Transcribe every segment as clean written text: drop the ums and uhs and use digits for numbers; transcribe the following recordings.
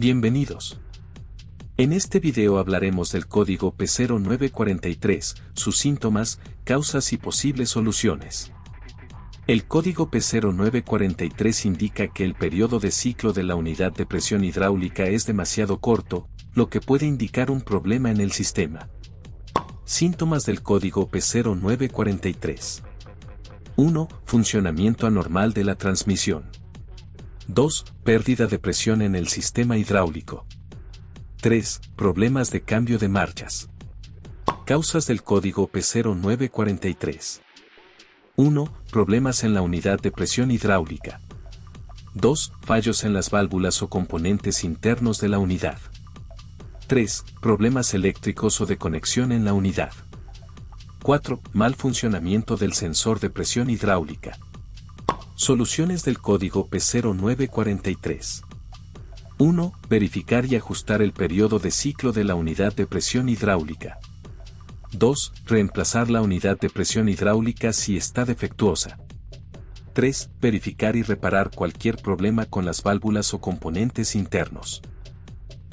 Bienvenidos. En este video hablaremos del código P0943, sus síntomas, causas y posibles soluciones. El código P0943 indica que el periodo de ciclo de la unidad de presión hidráulica es demasiado corto, lo que puede indicar un problema en el sistema. Síntomas del código P0943. 1. Funcionamiento anormal de la transmisión. 2. Pérdida de presión en el sistema hidráulico. 3. Problemas de cambio de marchas. Causas del código P0943. 1. Problemas en la unidad de presión hidráulica. 2. Fallos en las válvulas o componentes internos de la unidad. 3. Problemas eléctricos o de conexión en la unidad. 4. Mal funcionamiento del sensor de presión hidráulica. Soluciones del código P0943. 1. Verificar y ajustar el periodo de ciclo de la unidad de presión hidráulica. 2. Reemplazar la unidad de presión hidráulica si está defectuosa. 3. Verificar y reparar cualquier problema con las válvulas o componentes internos.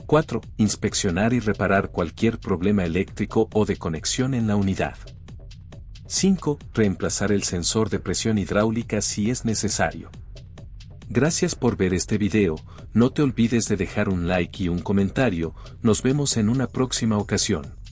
4. Inspeccionar y reparar cualquier problema eléctrico o de conexión en la unidad. 5. Reemplazar el sensor de presión hidráulica si es necesario. Gracias por ver este video, no te olvides de dejar un like y un comentario, nos vemos en una próxima ocasión.